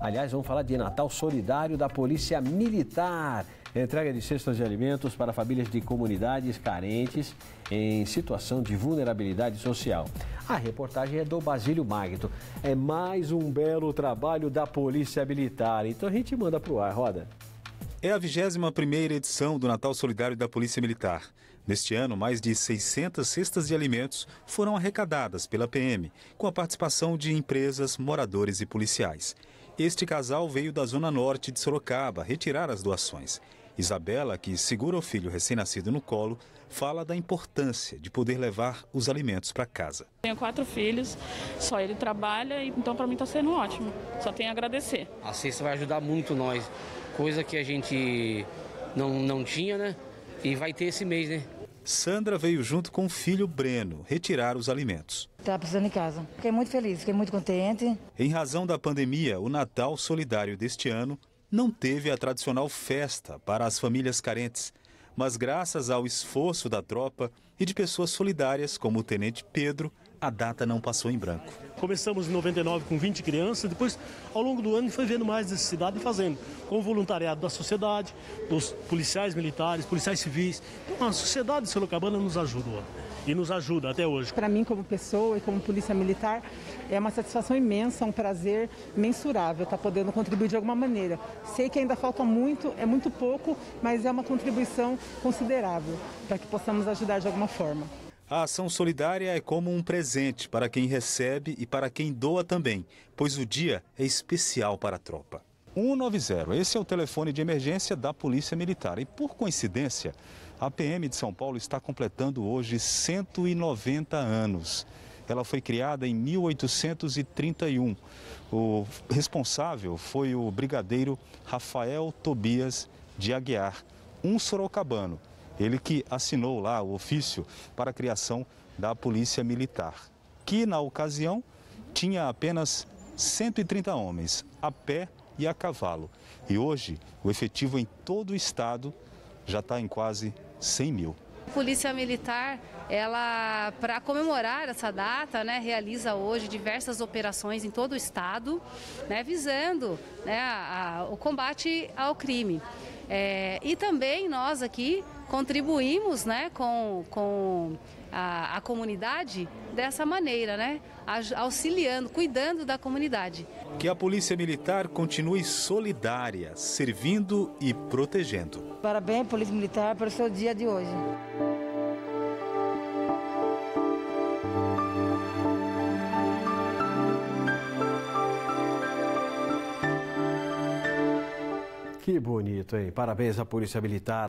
Aliás, vamos falar de Natal Solidário da Polícia Militar. Entrega de cestas de alimentos para famílias de comunidades carentes em situação de vulnerabilidade social. A reportagem é do Basílio Maguito. É mais um belo trabalho da Polícia Militar. Então a gente manda pro ar, roda. É a 21ª edição do Natal Solidário da Polícia Militar. Neste ano, mais de 600 cestas de alimentos foram arrecadadas pela PM, com a participação de empresas, moradores e policiais. Este casal veio da Zona Norte de Sorocaba retirar as doações. Isabela, que segura o filho recém-nascido no colo, fala da importância de poder levar os alimentos para casa. Tenho 4 filhos, só ele trabalha, então para mim está sendo ótimo. Só tenho a agradecer. A cesta vai ajudar muito nós, coisa que a gente não tinha, né? E vai ter esse mês, né? Sandra veio junto com o filho Breno retirar os alimentos. Estava precisando em casa. Fiquei muito feliz, fiquei muito contente. Em razão da pandemia, o Natal Solidário deste ano não teve a tradicional festa para as famílias carentes, mas graças ao esforço da tropa e de pessoas solidárias como o Tenente Pedro, a data não passou em branco. Começamos em 99 com 20 crianças, depois ao longo do ano foi vendo mais necessidade e fazendo, com o voluntariado da sociedade, dos policiais militares, policiais civis. Então a sociedade de Sorocabana nos ajudou e nos ajuda até hoje. Para mim, como pessoa e como polícia militar, é uma satisfação imensa, um prazer mensurável estar podendo contribuir de alguma maneira. Sei que ainda falta muito, é muito pouco, mas é uma contribuição considerável para que possamos ajudar de alguma forma. A ação solidária é como um presente para quem recebe e para quem doa também, pois o dia é especial para a tropa. 190, esse é o telefone de emergência da Polícia Militar. E por coincidência, a PM de São Paulo está completando hoje 190 anos. Ela foi criada em 1831. O responsável foi o brigadeiro Rafael Tobias de Aguiar, um sorocabano. Ele que assinou lá o ofício para a criação da Polícia Militar, que na ocasião tinha apenas 130 homens, a pé e a cavalo. E hoje o efetivo em todo o estado já está em quase 100 mil. A Polícia Militar, ela, para comemorar essa data, né, realiza hoje diversas operações em todo o estado, né, visando, né, o combate ao crime. E também nós aqui contribuímos, né, com a comunidade dessa maneira, né, auxiliando, cuidando da comunidade. Que a Polícia Militar continue solidária, servindo e protegendo. Parabéns, Polícia Militar, pelo seu dia de hoje. Que bonito, hein? Parabéns à Polícia Militar.